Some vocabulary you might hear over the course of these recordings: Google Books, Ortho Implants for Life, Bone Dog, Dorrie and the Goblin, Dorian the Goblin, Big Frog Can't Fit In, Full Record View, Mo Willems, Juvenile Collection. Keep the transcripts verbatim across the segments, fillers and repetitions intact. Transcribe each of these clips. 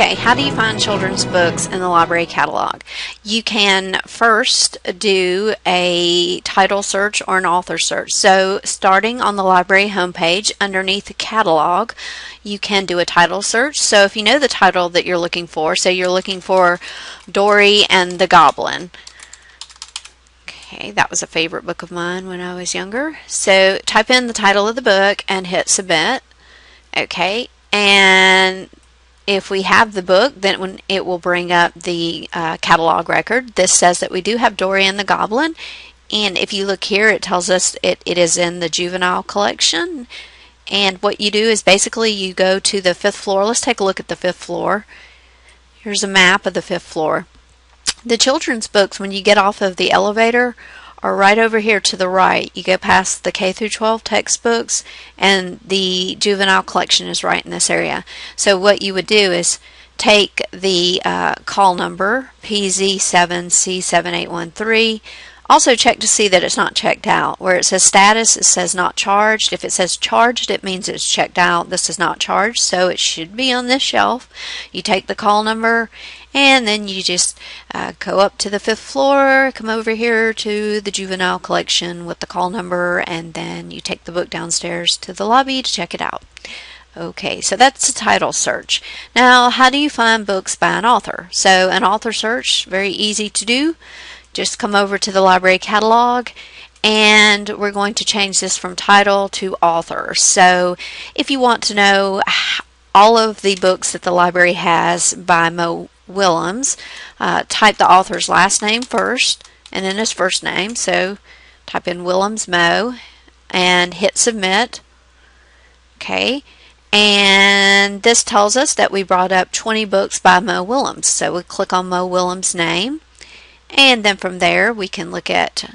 Okay, how do you find children's books in the library catalog? You can first do a title search or an author search. So starting on the library homepage underneath the catalog, you can do a title search. So if you know the title that you're looking for, say you're looking for Dorrie and the Goblin. Okay, that was a favorite book of mine when I was younger. So type in the title of the book and hit submit. Okay, and if we have the book, then it will bring up the uh, catalog record. This says that we do have Dorian the Goblin, and if you look here, it tells us it, it is in the juvenile collection. And what you do is basically you go to the fifth floor. Let's take a look at the fifth floor. Here's a map of the fifth floor. The children's books, when you get off of the elevator, are right over here to the right. You go past the K through twelve textbooks, and the juvenile collection is right in this area. So what you would do is take the uh, call number P Z seven C seven eight one three. Also check to see that it's not checked out. Where it says status, it says not charged. If it says charged, it means it's checked out. This is not charged, so it should be on this shelf. You take the call number, and then you just uh, go up to the fifth floor, come over here to the juvenile collection with the call number, and then you take the book downstairs to the lobby to check it out. Okay, so that's a title search. Now, how do you find books by an author? So an author search, very easy to do. Just come over to the library catalog, and we're going to change this from title to author. So if you want to know all of the books that the library has by Mo Willems, uh, type the author's last name first and then his first name. So type in Willems Mo and hit submit. Okay, and this tells us that we brought up twenty books by Mo Willems. So we click on Mo Willems' name, and then from there we can look at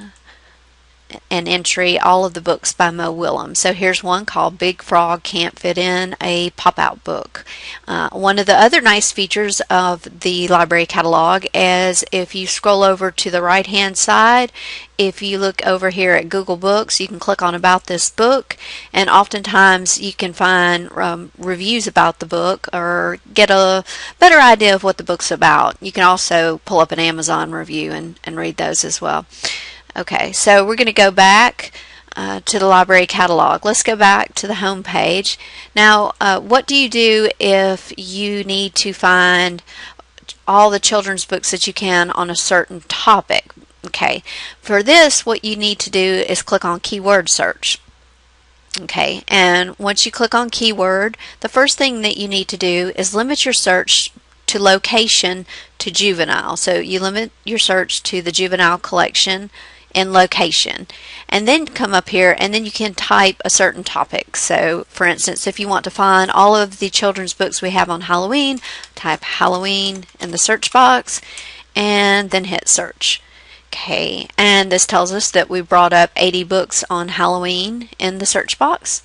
an entry, all of the books by Mo Willems. So here's one called Big Frog Can't Fit In, a pop-out book. Uh, one of the other nice features of the library catalog is if you scroll over to the right hand side, if you look over here at Google Books, you can click on About This Book, and oftentimes you can find um, reviews about the book or get a better idea of what the book's about. You can also pull up an Amazon review and, and read those as well. Okay, so we're going to go back uh, to the library catalog. Let's go back to the home page. Now, uh, what do you do if you need to find all the children's books that you can on a certain topic? Okay, for this, what you need to do is click on keyword search. Okay, and once you click on keyword, the first thing that you need to do is limit your search to location to juvenile. So you limit your search to the juvenile collection and location, and then come up here, and then you can type a certain topic. So for instance, if you want to find all of the children's books we have on Halloween, type Halloween in the search box and then hit search. Okay, and this tells us that we brought up eighty books on Halloween in the search box.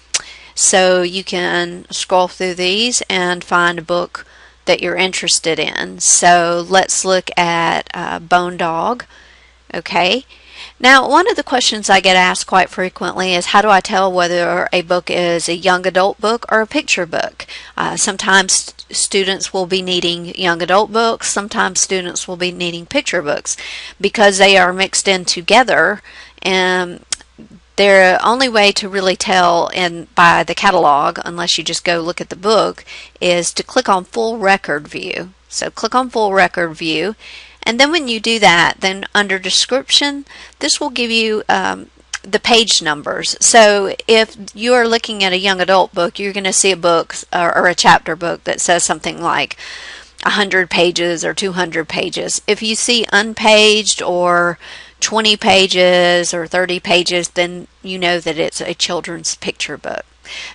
So you can scroll through these and find a book that you're interested in. So let's look at uh, Bone Dog. Okay, now, one of the questions I get asked quite frequently is, how do I tell whether a book is a young adult book or a picture book? Uh, sometimes st students will be needing young adult books, sometimes students will be needing picture books. Because they are mixed in together, and the only way to really tell in by the catalog, unless you just go look at the book, is to click on full record view. So click on full record view. And then when you do that, then under description, this will give you um, the page numbers. So if you are looking at a young adult book, you're going to see a book or, or a chapter book that says something like one hundred pages or two hundred pages. If you see unpaged or twenty pages or thirty pages, then you know that it's a children's picture book.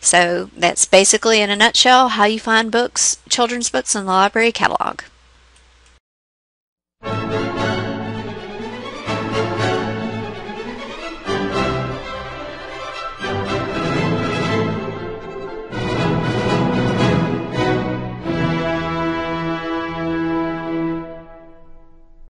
So that's basically, in a nutshell, how you find books, children's books in the library catalog.